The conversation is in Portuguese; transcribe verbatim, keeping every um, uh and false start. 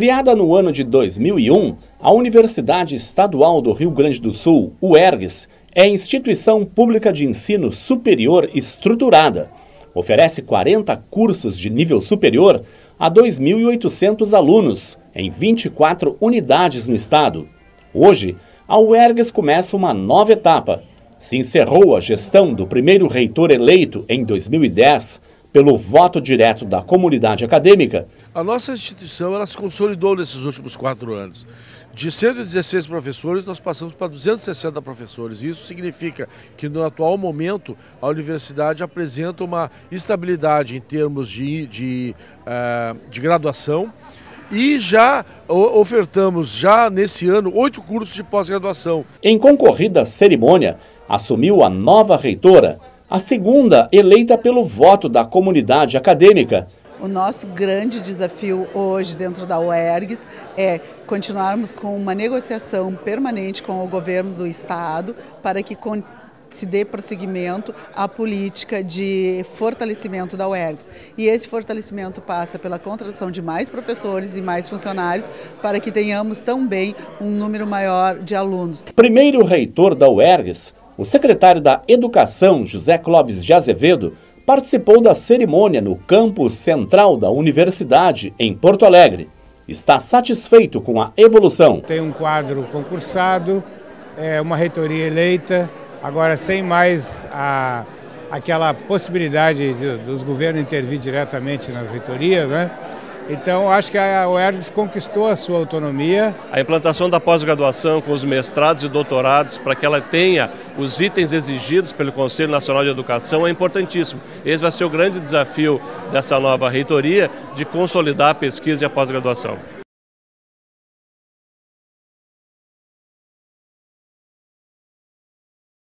Criada no ano de dois mil e um, a Universidade Estadual do Rio Grande do Sul, U E R G S, é instituição pública de ensino superior estruturada. Oferece quarenta cursos de nível superior a dois mil e oitocentos alunos, em vinte e quatro unidades no estado. Hoje, a U E R G S começa uma nova etapa. Se encerrou a gestão do primeiro reitor eleito em dois mil e dez, pelo voto direto da comunidade acadêmica. A nossa instituição ela se consolidou nesses últimos quatro anos. De cento e dezesseis professores, nós passamos para duzentos e sessenta professores. Isso significa que, no atual momento, a universidade apresenta uma estabilidade em termos de, de, de graduação. E já ofertamos, já nesse ano, oito cursos de pós-graduação. Em concorrida cerimônia, assumiu a nova reitora, a segunda eleita pelo voto da comunidade acadêmica. O nosso grande desafio hoje dentro da U E R G S é continuarmos com uma negociação permanente com o governo do estado para que se dê prosseguimento à política de fortalecimento da U E R G S. E esse fortalecimento passa pela contratação de mais professores e mais funcionários para que tenhamos também um número maior de alunos. Primeiro reitor da U E R G S, o secretário da Educação, José Clóvis de Azevedo, participou da cerimônia no campus central da universidade, em Porto Alegre. Está satisfeito com a evolução. Tem um quadro concursado, é uma reitoria eleita, agora, sem mais a, aquela possibilidade de, dos governos intervir diretamente nas reitorias, né? Então, acho que a U E R G S conquistou a sua autonomia. A implantação da pós-graduação com os mestrados e doutorados para que ela tenha os itens exigidos pelo Conselho Nacional de Educação é importantíssimo. Esse vai ser o grande desafio dessa nova reitoria, de consolidar a pesquisa e a pós-graduação.